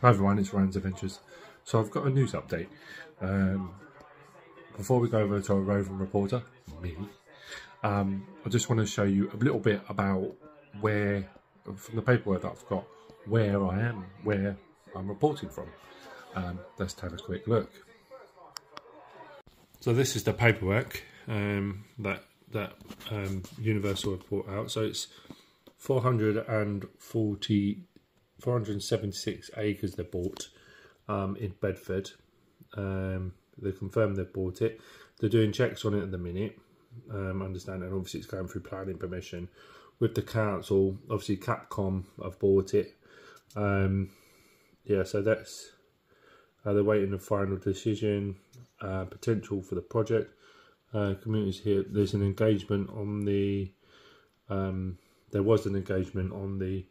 Hi everyone, it's Ryan's Adventures. So I've got a news update. Before we go over to our roving reporter, me, I just want to show you a little bit about where, from the paperwork that I've got, where I'm reporting from. Let's have a quick look. So this is the paperwork that Universal have brought out. So it's 476 acres they bought in Bedford. They confirmed they've bought it. They're doing checks on it at the minute, I understand, and obviously it's going through planning permission with the council. Obviously Capcom have bought it. Yeah, so that's they're waiting the final decision, potential for the project. Communities here, there's an engagement on the there was an engagement on the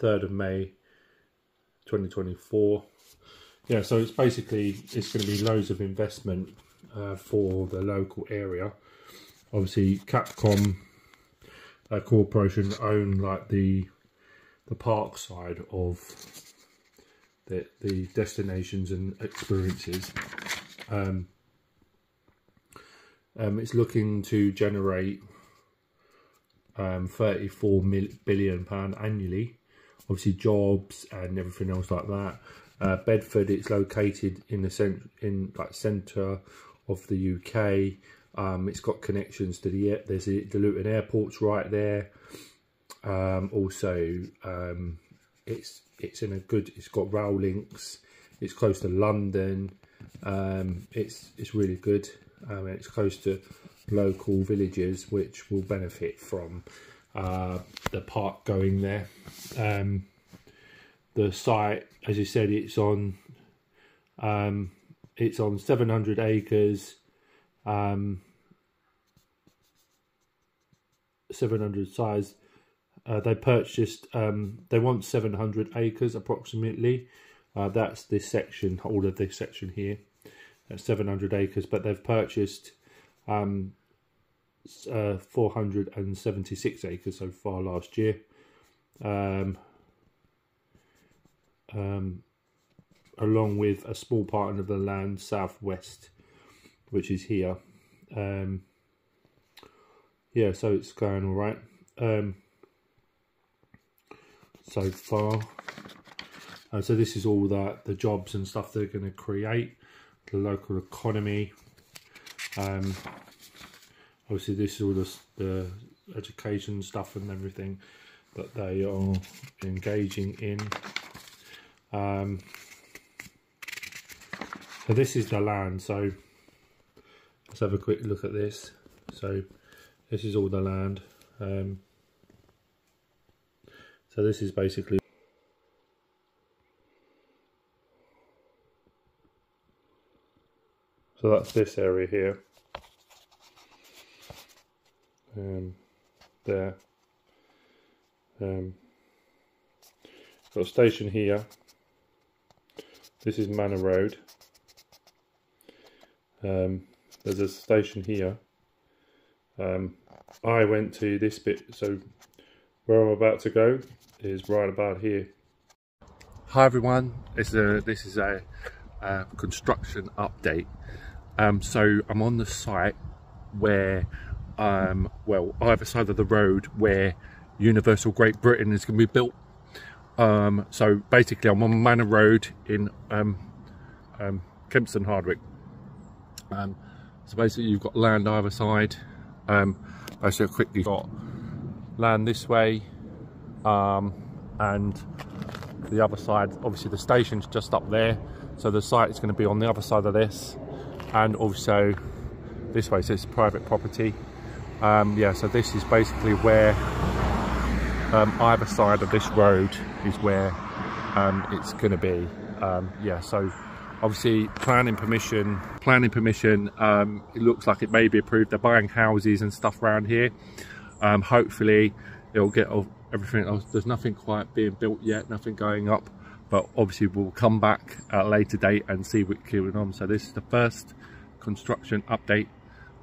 3rd of May 2024. Yeah, so it's going to be loads of investment for the local area. Obviously Capcom Corporation own like the park side of the destinations and experiences. It's looking to generate £34 billion annually, obviously jobs and everything else like that. Bedford, it's located in the centre of the UK. It's got connections to the Luton Airport's right there. It's got rail links. It's close to London. It's really good. It's close to local villages which will benefit from the park going there. The site, as you said, it's on 700 acres, 700 size. They purchased, they want 700 acres approximately. That's this section, all of this section here, 700 acres, but they've purchased 476 acres so far last year. Along with a small part of the land southwest, which is here. Yeah, so it's going all right so far. So this is all the jobs and stuff they're going to create, the local economy. Obviously this is all the education stuff and everything that they are engaging in. So this is the land, so let's have a quick look at this. So this is all the land. So this is basically that's this area here, there, got a station here. This is Manor Road. There's a station here. I went to this bit, so where I'm about to go is right about here. Hi everyone, this is a construction update. So I'm on the site where, well, either side of the road where Universal Great Britain is going to be built. So basically I'm on Manor Road in Kempston Hardwick. So basically you've got land either side. I should have quickly got land this way, and the other side, obviously the station's just up there, so the site is going to be on the other side of this, and also this way, so it's private property. Yeah, so this is basically where either side of this road is where it's going to be. Yeah, so obviously planning permission, it looks like it may be approved. They're buying houses and stuff around here. Hopefully it'll get everything else. There's nothing quite being built yet, nothing going up, but obviously we'll come back at a later date and see what's going on. So this is the first construction update.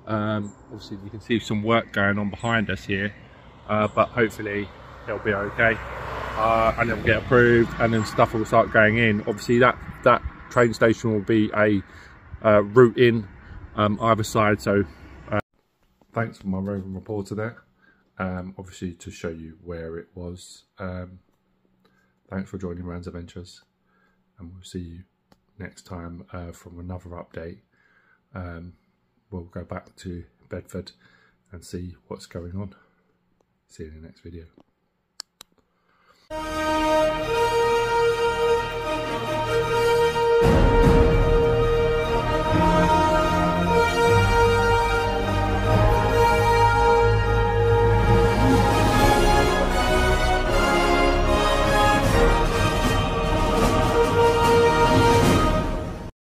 Obviously you can see some work going on behind us here, but hopefully it'll be okay. and it will get approved, and then stuff will start going in. Obviously that train station will be a route in either side. So thanks for my roving reporter there, obviously to show you where it was. Thanks for joining Rand's Adventures, and we'll see you next time from another update. We'll go back to Bedford and see what's going on. See you in the next video.